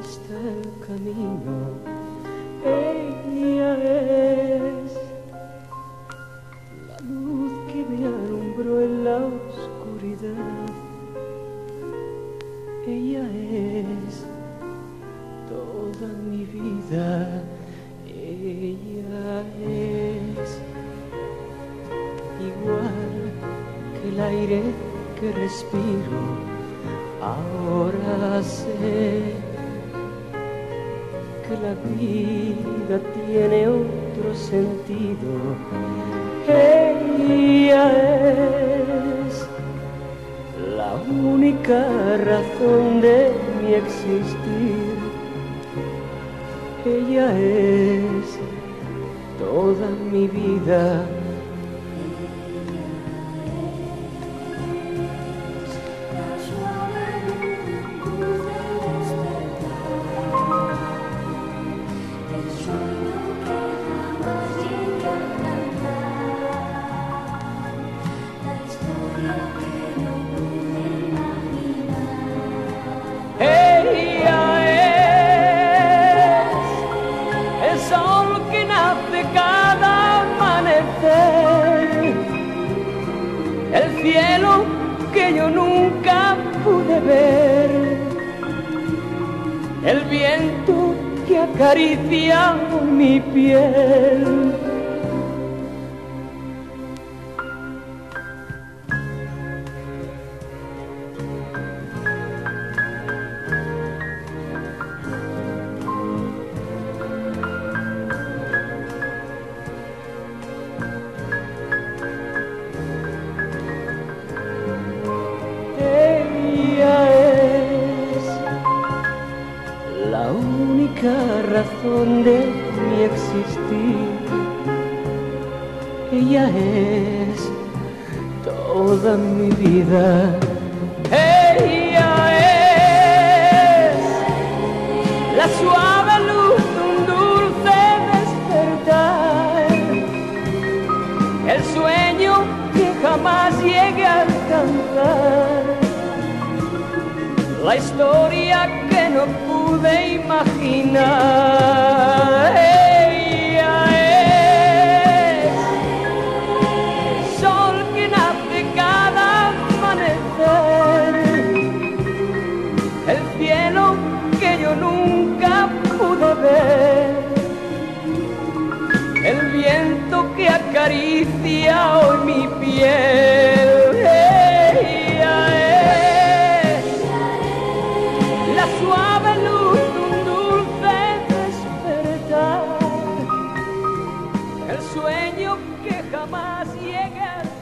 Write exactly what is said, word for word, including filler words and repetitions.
está el camino, ella es la luz que me alumbró en la oscuridad, ella es toda mi vida, ella es igual que el aire que respiro. Ahora sé que la vida tiene otro sentido. Ella es la única razón de mi existir. Ella es toda mi vida. Cielo que yo nunca pude ver, el viento que acaricia mi piel. Razón de mi existir, ella es toda mi vida, ella es la suave luz de un dulce despertar, el sueño que jamás llegue a alcanzar, la historia que no pude imaginar. Ella es el sol que nace cada amanecer, el cielo que yo nunca pude ver, el viento que acaricia hoy mi piel. El sueño que jamás llega.